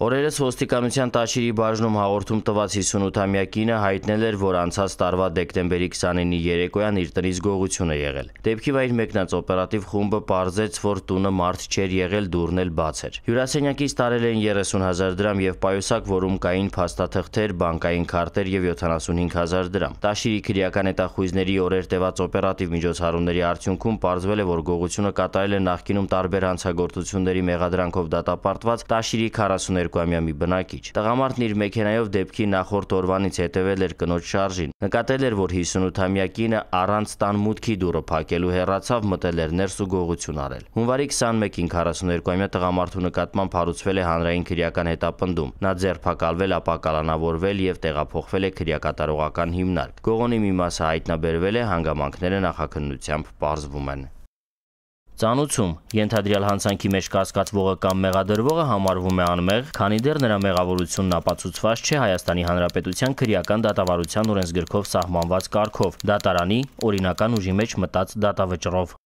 Օրերս ոստիկանության տաշիրի բաժնում հաղորդում տված 58-ամյակինը հայտնել էր, որ անցած տարվա դեկտեմբերի 29-ի երեկոյան իր տնից գողություն է եղել։ Դեպքի վայր մեկնած օպերատիվ խումբը պարզեց, որ տունը մարդ չէր եղել, դուռն էլ բաց էր։ Հյուրասենյակից տարել էին 30,000 դրամ եւ պայուսակ, որում կային փաստաթղթեր, բանկային քարտեր եւ 75,000 դրամ։ Տաշիրի քրեական հետախույզների օրեր տևած օպերատիվ միջոցառումների արդյունքում պարզվել է, որ գողությունը կատարել է նախկինում տարբեր հանցագործությունների մեղադրանքով դատապարտված Տաշիրի 42 կամյամի բնակիչ։ Տղամարդն իր մեքենայով դեպքի նախորդ օրվանից հետևել էր կնոջ շարժին։ Նկատել էր, որ 58-ամյակինը առանց տան մուտքի դուռը փակելու հեռացավ, մտել էր ներս ու գողություն արել։ Հունվարի 21-ին 42-ամյա տղամարդու նկատմամբ հարուցվել է հանրային քրեական հետապնդում։ Նա ձերբակալվել, ապա կալանավորվել եւ տեղափոխվել է քրեակատարողական հիմնարկ։ Գողոնի մի մասը հայտնաբերվել է, հանգամանքները նախաքննությամբ պարզվում են։ Ծանուցում ենթադրյալ հանցանքի մեջ կասկածվողը կամ մեղադրվողը համարվում է անմեղ, քանի դեռ նրա մեղավորությունն ապացուցված չէ Հայաստանի Հանրապետության քրեական դատավարության օրենսգրքով սահմանված կարգով, դատարանի օրինական ուժի մեջ մտած դատավճռով։